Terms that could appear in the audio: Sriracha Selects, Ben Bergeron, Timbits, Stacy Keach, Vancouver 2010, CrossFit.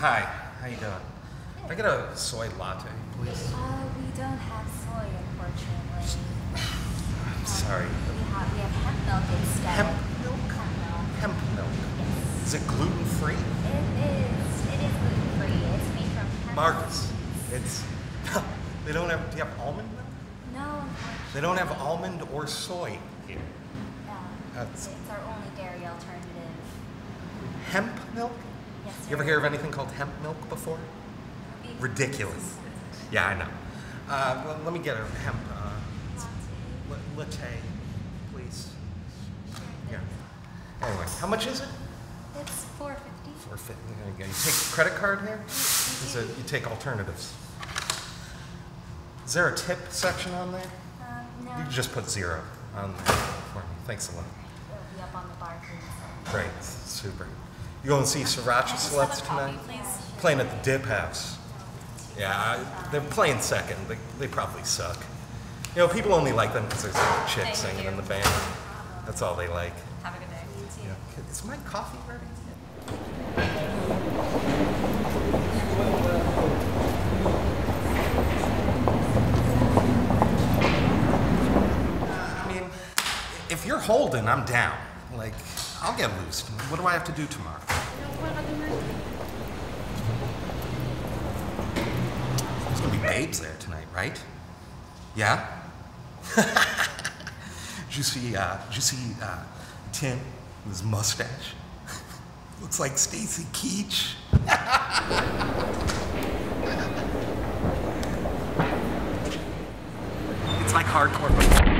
Hi, how you doing? Can I get a soy latte, please? We don't have soy, unfortunately. I'm sorry. We have hemp milk instead. Hemp milk? Hemp milk. Yes. Is it gluten-free? It is gluten-free. It's made from hemp. Marcus, it's, they don't have, do you have almond milk? No, unfortunately. They don't have almond or soy here. Yeah, it's our only dairy alternative. Hemp milk? Yes, sir. You ever hear of anything called hemp milk before? Ridiculous. Yeah, I know. Well, let me get a hemp latte, please. Yeah. Anyway, how much is it? It's $4.50. $4.50. There you go. You take credit card here? So you take alternatives. Is there a tip section on there? No. You can just put zero on there for me. Thanks a lot. It'll be up on the bar. Great. Super. You going to see Sriracha Selects tonight? Playing at the Dip House. Yeah, they're playing second. They probably suck. You know, people only like them because there's a chick singing in the band. That's all they like. Have a good day. You too. Yeah. Is my coffee ready? I mean, if you're holding, I'm down. Like, I'll get loose. What do I have to do tomorrow? There's gonna be babes there tonight, right? Yeah? Did you see Tim with his mustache? Looks like Stacy Keach. It's like hardcore.